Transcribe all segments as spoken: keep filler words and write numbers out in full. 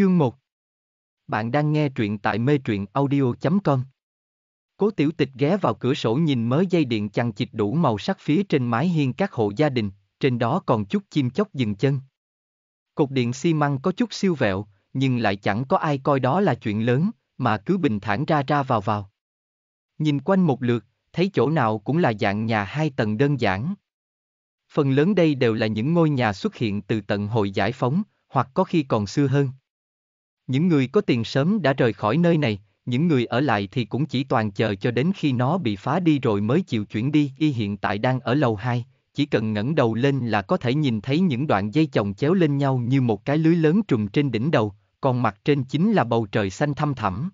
Chương một. Bạn đang nghe truyện tại MeTruyenAudio chấm com. Cố Tiểu Tịch ghé vào cửa sổ nhìn mớ dây điện chằng chịt đủ màu sắc phía trên mái hiên các hộ gia đình, trên đó còn chút chim chóc dừng chân. Cột điện xi măng có chút siêu vẹo, nhưng lại chẳng có ai coi đó là chuyện lớn, mà cứ bình thản ra ra vào vào. Nhìn quanh một lượt, thấy chỗ nào cũng là dạng nhà hai tầng đơn giản. Phần lớn đây đều là những ngôi nhà xuất hiện từ tận hồi giải phóng, hoặc có khi còn xưa hơn. Những người có tiền sớm đã rời khỏi nơi này, những người ở lại thì cũng chỉ toàn chờ cho đến khi nó bị phá đi rồi mới chịu chuyển đi. Y hiện tại đang ở lầu hai, chỉ cần ngẩng đầu lên là có thể nhìn thấy những đoạn dây chồng chéo lên nhau như một cái lưới lớn trùm trên đỉnh đầu, còn mặt trên chính là bầu trời xanh thăm thẳm.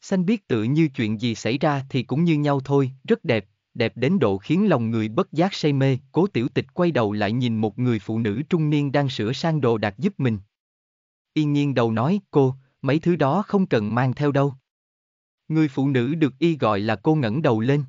Xanh biếc tựa như chuyện gì xảy ra thì cũng như nhau thôi, rất đẹp, đẹp đến độ khiến lòng người bất giác say mê. Cố Tiểu Tịch quay đầu lại nhìn một người phụ nữ trung niên đang sửa sang đồ đạc giúp mình. Y nghiêng đầu nói, cô, mấy thứ đó không cần mang theo đâu. Người phụ nữ được y gọi là cô ngẩng đầu lên.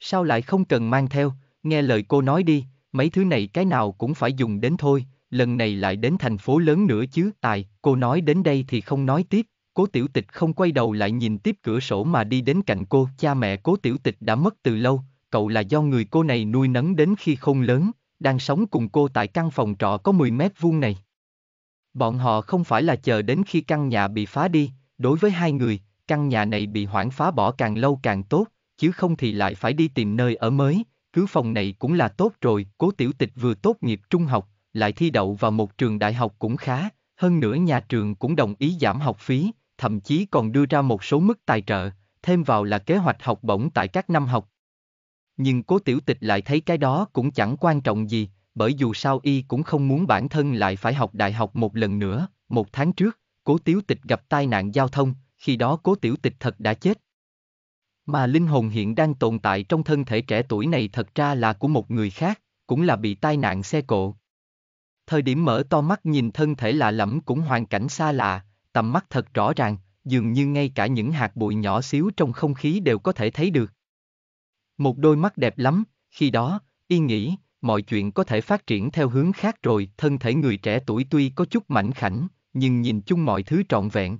Sao lại không cần mang theo, nghe lời cô nói đi, mấy thứ này cái nào cũng phải dùng đến thôi, lần này lại đến thành phố lớn nữa chứ. Tài, cô nói đến đây thì không nói tiếp. Cố Tiểu Tịch không quay đầu lại nhìn tiếp cửa sổ mà đi đến cạnh cô. Cha mẹ Cố Tiểu Tịch đã mất từ lâu, cậu là do người cô này nuôi nấng đến khi không lớn, đang sống cùng cô tại căn phòng trọ có mười mét vuông này. Bọn họ không phải là chờ đến khi căn nhà bị phá đi, đối với hai người, căn nhà này bị hoãn phá bỏ càng lâu càng tốt, chứ không thì lại phải đi tìm nơi ở mới, cứ phòng này cũng là tốt rồi. Cố Tiểu Tịch vừa tốt nghiệp trung học, lại thi đậu vào một trường đại học cũng khá, hơn nữa nhà trường cũng đồng ý giảm học phí, thậm chí còn đưa ra một số mức tài trợ, thêm vào là kế hoạch học bổng tại các năm học. Nhưng Cố Tiểu Tịch lại thấy cái đó cũng chẳng quan trọng gì, bởi dù sao y cũng không muốn bản thân lại phải học đại học một lần nữa. Một tháng trước, Cố Tiểu Tịch gặp tai nạn giao thông, khi đó Cố Tiểu Tịch thật đã chết. Mà linh hồn hiện đang tồn tại trong thân thể trẻ tuổi này thật ra là của một người khác, cũng là bị tai nạn xe cộ. Thời điểm mở to mắt nhìn thân thể lạ lẫm cũng hoàn cảnh xa lạ, tầm mắt thật rõ ràng, dường như ngay cả những hạt bụi nhỏ xíu trong không khí đều có thể thấy được. Một đôi mắt đẹp lắm, khi đó, y nghĩ, mọi chuyện có thể phát triển theo hướng khác rồi. Thân thể người trẻ tuổi tuy có chút mảnh khảnh, nhưng nhìn chung mọi thứ trọn vẹn.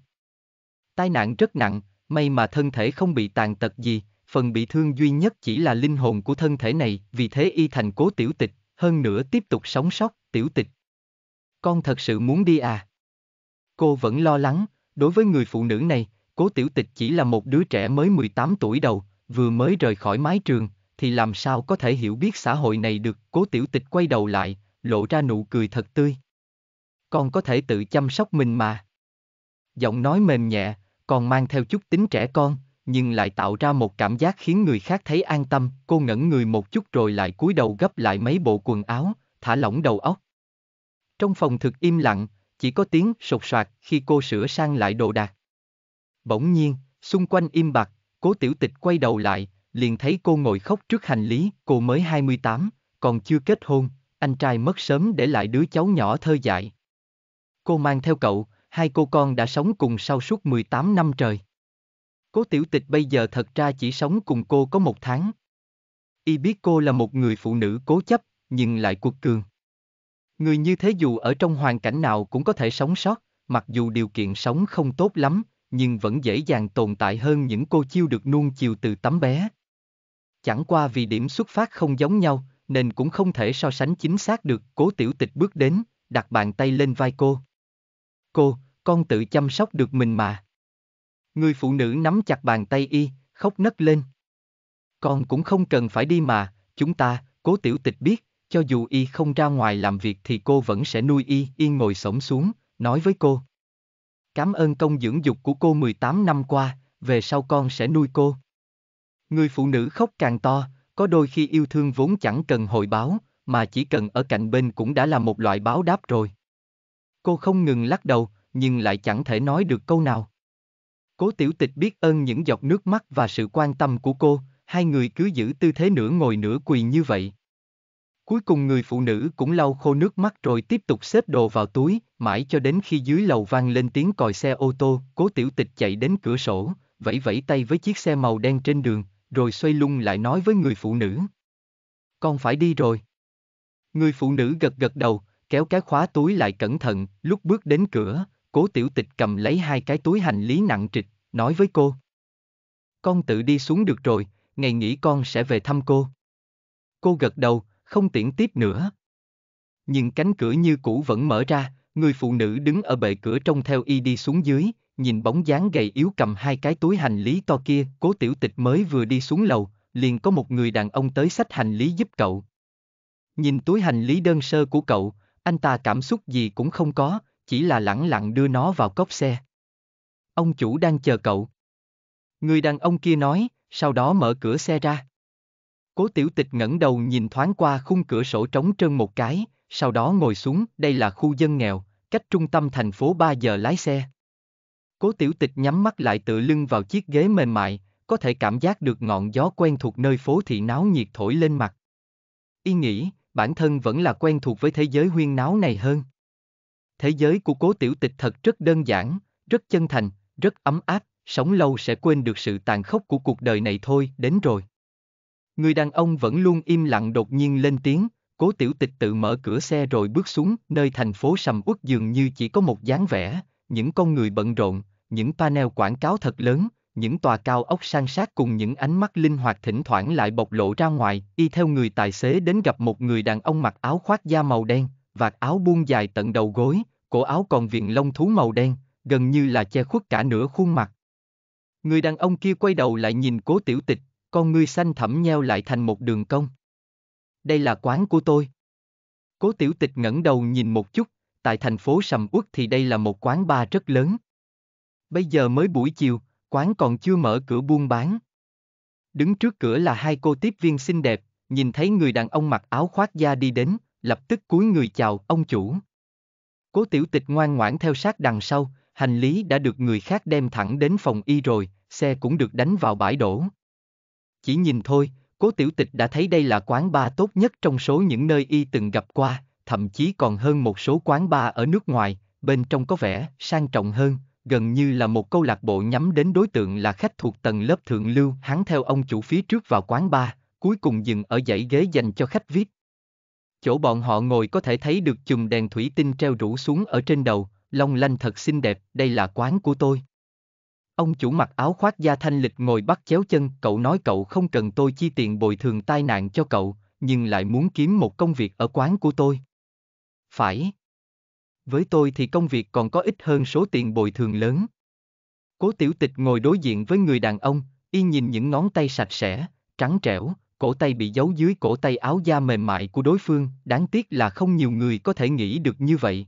Tai nạn rất nặng, may mà thân thể không bị tàn tật gì, phần bị thương duy nhất chỉ là linh hồn của thân thể này, vì thế y thành Cố Tiểu Tịch, hơn nữa tiếp tục sống sót. Tiểu Tịch, con thật sự muốn đi à? Cô vẫn lo lắng, đối với người phụ nữ này, Cố Tiểu Tịch chỉ là một đứa trẻ mới mười tám tuổi đầu, vừa mới rời khỏi mái trường, thì làm sao có thể hiểu biết xã hội này được. Cố Tiểu Tịch quay đầu lại, lộ ra nụ cười thật tươi. Con có thể tự chăm sóc mình mà. Giọng nói mềm nhẹ, còn mang theo chút tính trẻ con, nhưng lại tạo ra một cảm giác khiến người khác thấy an tâm. Cô ngẩn người một chút rồi lại cúi đầu gấp lại mấy bộ quần áo, thả lỏng đầu óc. Trong phòng thực im lặng, chỉ có tiếng sột soạt khi cô sửa sang lại đồ đạc. Bỗng nhiên, xung quanh im bặt, Cố Tiểu Tịch quay đầu lại, liền thấy cô ngồi khóc trước hành lý. Cô mới hai mươi tám, còn chưa kết hôn, anh trai mất sớm để lại đứa cháu nhỏ thơ dại. Cô mang theo cậu, hai cô con đã sống cùng sau suốt mười tám năm trời. Cố Tiểu Tịch bây giờ thật ra chỉ sống cùng cô có một tháng. Y biết cô là một người phụ nữ cố chấp, nhưng lại quật cường. Người như thế dù ở trong hoàn cảnh nào cũng có thể sống sót, mặc dù điều kiện sống không tốt lắm, nhưng vẫn dễ dàng tồn tại hơn những cô chiêu được nuông chiều từ tấm bé. Chẳng qua vì điểm xuất phát không giống nhau, nên cũng không thể so sánh chính xác được. Cố Tiểu Tịch bước đến, đặt bàn tay lên vai cô. Cô, con tự chăm sóc được mình mà. Người phụ nữ nắm chặt bàn tay y, khóc nấc lên. Con cũng không cần phải đi mà, chúng ta, Cố Tiểu Tịch biết. Cho dù y không ra ngoài làm việc thì cô vẫn sẽ nuôi y. Y ngồi xổm xuống, nói với cô. Cảm ơn công dưỡng dục của cô mười tám năm qua, về sau con sẽ nuôi cô. Người phụ nữ khóc càng to, có đôi khi yêu thương vốn chẳng cần hồi báo, mà chỉ cần ở cạnh bên cũng đã là một loại báo đáp rồi. Cô không ngừng lắc đầu, nhưng lại chẳng thể nói được câu nào. Cố Tiểu Tịch biết ơn những giọt nước mắt và sự quan tâm của cô, hai người cứ giữ tư thế nửa ngồi nửa quỳ như vậy. Cuối cùng người phụ nữ cũng lau khô nước mắt rồi tiếp tục xếp đồ vào túi, mãi cho đến khi dưới lầu vang lên tiếng còi xe ô tô. Cố Tiểu Tịch chạy đến cửa sổ, vẫy vẫy tay với chiếc xe màu đen trên đường, rồi xoay lung lại nói với người phụ nữ. Con phải đi rồi. Người phụ nữ gật gật đầu, kéo cái khóa túi lại cẩn thận, lúc bước đến cửa, Cố Tiểu Tịch cầm lấy hai cái túi hành lý nặng trịch, nói với cô. Con tự đi xuống được rồi, ngày nghỉ con sẽ về thăm cô. Cô gật đầu, không tiễn tiếp nữa. Nhưng cánh cửa như cũ vẫn mở ra, người phụ nữ đứng ở bệ cửa trông theo y đi xuống dưới, nhìn bóng dáng gầy yếu cầm hai cái túi hành lý to kia. Cố Tiểu Tịch mới vừa đi xuống lầu, liền có một người đàn ông tới xách hành lý giúp cậu. Nhìn túi hành lý đơn sơ của cậu, anh ta cảm xúc gì cũng không có, chỉ là lẳng lặng đưa nó vào cốp xe. Ông chủ đang chờ cậu. Người đàn ông kia nói, sau đó mở cửa xe ra. Cố Tiểu Tịch ngẩng đầu nhìn thoáng qua khung cửa sổ trống trơn một cái, sau đó ngồi xuống. Đây là khu dân nghèo, cách trung tâm thành phố ba giờ lái xe. Cố Tiểu Tịch nhắm mắt lại tựa lưng vào chiếc ghế mềm mại, có thể cảm giác được ngọn gió quen thuộc nơi phố thị náo nhiệt thổi lên mặt. Y nghĩ, bản thân vẫn là quen thuộc với thế giới huyên náo này hơn. Thế giới của Cố Tiểu Tịch thật rất đơn giản, rất chân thành, rất ấm áp, sống lâu sẽ quên được sự tàn khốc của cuộc đời này thôi. Đến rồi. Người đàn ông vẫn luôn im lặng đột nhiên lên tiếng. Cố Tiểu Tịch tự mở cửa xe rồi bước xuống. Nơi thành phố sầm uất dường như chỉ có một dáng vẻ, những con người bận rộn, những panel quảng cáo thật lớn, những tòa cao ốc san sát cùng những ánh mắt linh hoạt thỉnh thoảng lại bộc lộ ra ngoài. Y theo người tài xế đến gặp một người đàn ông mặc áo khoác da màu đen, vạt áo buông dài tận đầu gối, cổ áo còn viền lông thú màu đen, gần như là che khuất cả nửa khuôn mặt. Người đàn ông kia quay đầu lại nhìn Cố Tiểu Tịch, con ngươi xanh thẳm nheo lại thành một đường cong. Đây là quán của tôi. Cố Tiểu Tịch ngẩng đầu nhìn một chút, tại thành phố sầm uất thì đây là một quán bar rất lớn. Bây giờ mới buổi chiều, quán còn chưa mở cửa buôn bán. Đứng trước cửa là hai cô tiếp viên xinh đẹp, nhìn thấy người đàn ông mặc áo khoác da đi đến, lập tức cúi người chào ông chủ. Cố Tiểu Tịch ngoan ngoãn theo sát đằng sau, hành lý đã được người khác đem thẳng đến phòng y rồi, xe cũng được đánh vào bãi đổ. Chỉ nhìn thôi, Cố Tiểu Tịch đã thấy đây là quán bar tốt nhất trong số những nơi y từng gặp qua, thậm chí còn hơn một số quán bar ở nước ngoài, bên trong có vẻ sang trọng hơn, gần như là một câu lạc bộ nhắm đến đối tượng là khách thuộc tầng lớp thượng lưu. Hắn theo ông chủ phía trước vào quán bar, cuối cùng dừng ở dãy ghế dành cho khách vê ai pi. Chỗ bọn họ ngồi có thể thấy được chùm đèn thủy tinh treo rủ xuống ở trên đầu, long lanh thật xinh đẹp. Đây là quán của tôi. Ông chủ mặc áo khoác da thanh lịch ngồi bắt chéo chân. Cậu nói cậu không cần tôi chi tiền bồi thường tai nạn cho cậu, nhưng lại muốn kiếm một công việc ở quán của tôi. Phải. Với tôi thì công việc còn có ít hơn số tiền bồi thường lớn. Cố Tiểu Tịch ngồi đối diện với người đàn ông, y nhìn những ngón tay sạch sẽ, trắng trẻo, cổ tay bị giấu dưới cổ tay áo da mềm mại của đối phương. Đáng tiếc là không nhiều người có thể nghĩ được như vậy.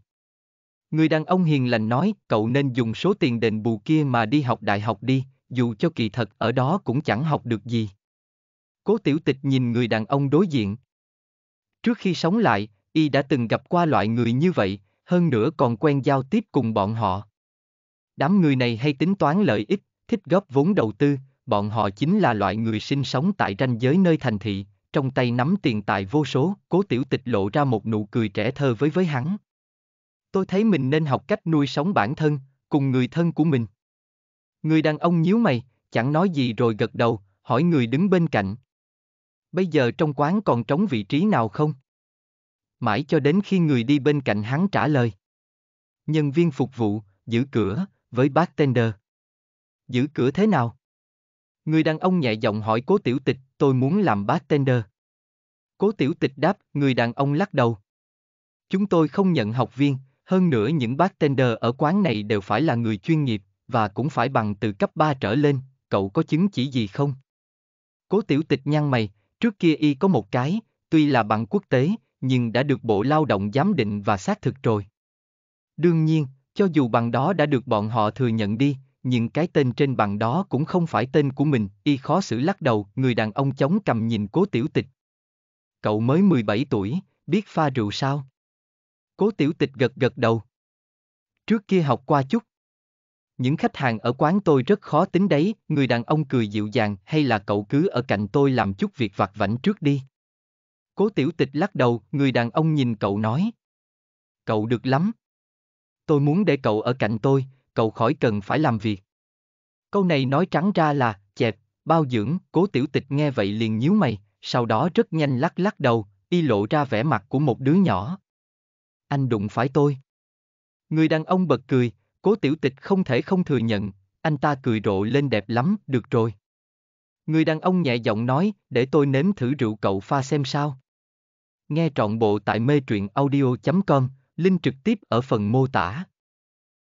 Người đàn ông hiền lành nói, cậu nên dùng số tiền đền bù kia mà đi học đại học đi, dù cho kỳ thật ở đó cũng chẳng học được gì. Cố Tiểu Tịch nhìn người đàn ông đối diện. Trước khi sống lại, y đã từng gặp qua loại người như vậy, hơn nữa còn quen giao tiếp cùng bọn họ. Đám người này hay tính toán lợi ích, thích góp vốn đầu tư, bọn họ chính là loại người sinh sống tại ranh giới nơi thành thị, trong tay nắm tiền tài vô số. Cố Tiểu Tịch lộ ra một nụ cười trẻ thơ với với hắn. Tôi thấy mình nên học cách nuôi sống bản thân, cùng người thân của mình. Người đàn ông nhíu mày, chẳng nói gì rồi gật đầu, hỏi người đứng bên cạnh. Bây giờ trong quán còn trống vị trí nào không? Mãi cho đến khi người đi bên cạnh hắn trả lời. Nhân viên phục vụ, giữ cửa, với bartender. Giữ cửa thế nào? Người đàn ông nhẹ giọng hỏi Cố Tiểu Tịch, tôi muốn làm bartender. Cố Tiểu Tịch đáp, người đàn ông lắc đầu. Chúng tôi không nhận học viên, hơn nữa những bartender ở quán này đều phải là người chuyên nghiệp, và cũng phải bằng từ cấp ba trở lên, cậu có chứng chỉ gì không? Cố Tiểu Tịch nhăn mày, trước kia y có một cái, tuy là bằng quốc tế, nhưng đã được Bộ Lao động giám định và xác thực rồi. Đương nhiên, cho dù bằng đó đã được bọn họ thừa nhận đi, nhưng cái tên trên bằng đó cũng không phải tên của mình. Y khó xử lắc đầu. Người đàn ông chống cằm nhìn Cố Tiểu Tịch. Cậu mới mười bảy tuổi, biết pha rượu sao? Cố Tiểu Tịch gật gật đầu. Trước kia học qua chút. Những khách hàng ở quán tôi rất khó tính đấy. Người đàn ông cười dịu dàng, hay là cậu cứ ở cạnh tôi làm chút việc vặt vãnh trước đi. Cố Tiểu Tịch lắc đầu. Người đàn ông nhìn cậu nói. Cậu được lắm. Tôi muốn để cậu ở cạnh tôi, cậu khỏi cần phải làm việc. Câu này nói trắng ra là chẹp, bao dưỡng. Cố Tiểu Tịch nghe vậy liền nhíu mày, sau đó rất nhanh lắc lắc đầu, y lộ ra vẻ mặt của một đứa nhỏ. Anh đụng phải tôi. Người đàn ông bật cười, Cố Tiểu Tịch không thể không thừa nhận, anh ta cười rộ lên đẹp lắm, được rồi. Người đàn ông nhẹ giọng nói, để tôi nếm thử rượu cậu pha xem sao. Nghe trọn bộ tại MeTruyenAudio chấm com, link trực tiếp ở phần mô tả.